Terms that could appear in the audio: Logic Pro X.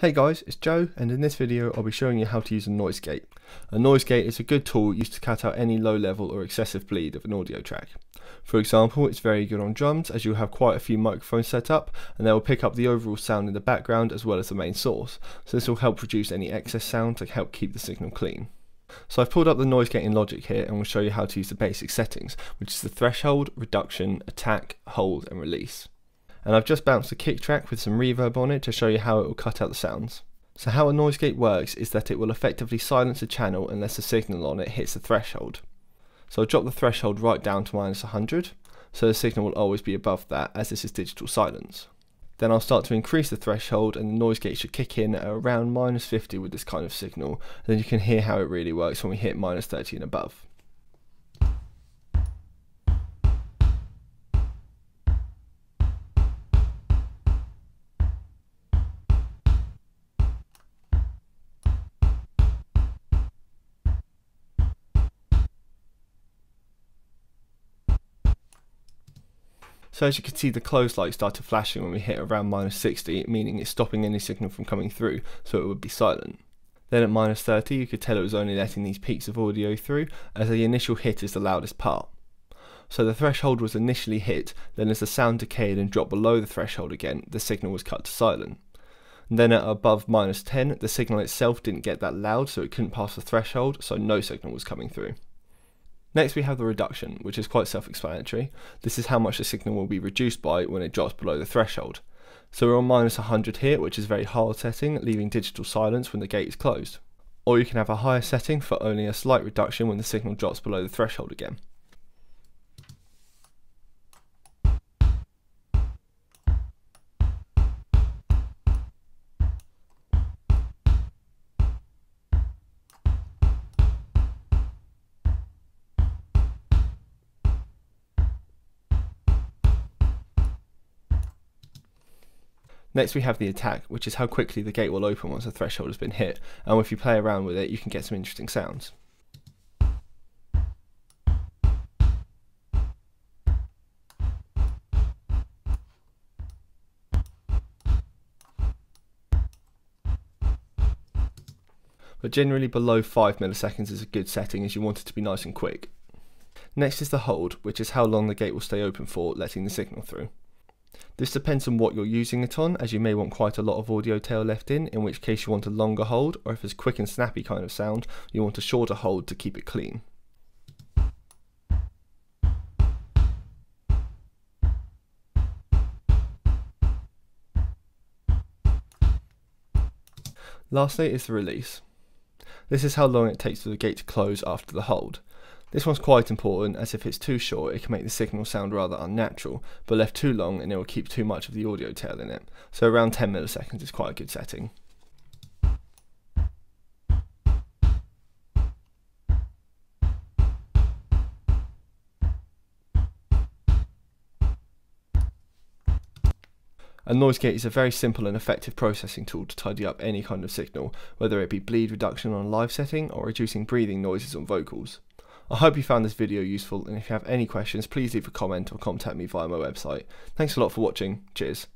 Hey guys, it's Joe, and in this video I'll be showing you how to use a noise gate. A noise gate is a good tool used to cut out any low level or excessive bleed of an audio track. For example, it's very good on drums as you'll have quite a few microphones set up and they will pick up the overall sound in the background as well as the main source, so this will help reduce any excess sound to help keep the signal clean. So I've pulled up the noise gate in Logic here and we'll show you how to use the basic settings, which is the threshold, reduction, attack, hold and release. And I've just bounced a kick track with some reverb on it to show you how it will cut out the sounds. So how a noise gate works is that it will effectively silence a channel unless the signal on it hits the threshold. So I'll drop the threshold right down to -100, so the signal will always be above that as this is digital silence. Then I'll start to increase the threshold and the noise gate should kick in at around -50 with this kind of signal, and then you can hear how it really works when we hit -30 and above. So as you can see, the closed light started flashing when we hit around -60, meaning it's stopping any signal from coming through, so it would be silent. Then at -30 you could tell it was only letting these peaks of audio through, as the initial hit is the loudest part. So the threshold was initially hit, then as the sound decayed and dropped below the threshold again, the signal was cut to silent. And then at above -10, the signal itself didn't get that loud, so it couldn't pass the threshold, so no signal was coming through. Next we have the reduction, which is quite self-explanatory. This is how much the signal will be reduced by when it drops below the threshold. So we're on -100 here, which is a very hard setting, leaving digital silence when the gate is closed. Or you can have a higher setting for only a slight reduction when the signal drops below the threshold again. Next we have the attack, which is how quickly the gate will open once the threshold has been hit, and if you play around with it you can get some interesting sounds. But generally below 5 milliseconds is a good setting as you want it to be nice and quick. Next is the hold, which is how long the gate will stay open for, letting the signal through. This depends on what you're using it on, as you may want quite a lot of audio tail left in which case you want a longer hold, or if it's quick and snappy kind of sound, you want a shorter hold to keep it clean. Lastly is the release. This is how long it takes for the gate to close after the hold. This one's quite important as if it's too short it can make the signal sound rather unnatural, but left too long and it will keep too much of the audio tail in it, so around 10 milliseconds is quite a good setting. A noise gate is a very simple and effective processing tool to tidy up any kind of signal, whether it be bleed reduction on a live setting or reducing breathing noises on vocals. I hope you found this video useful, and if you have any questions please leave a comment or contact me via my website. Thanks a lot for watching, cheers.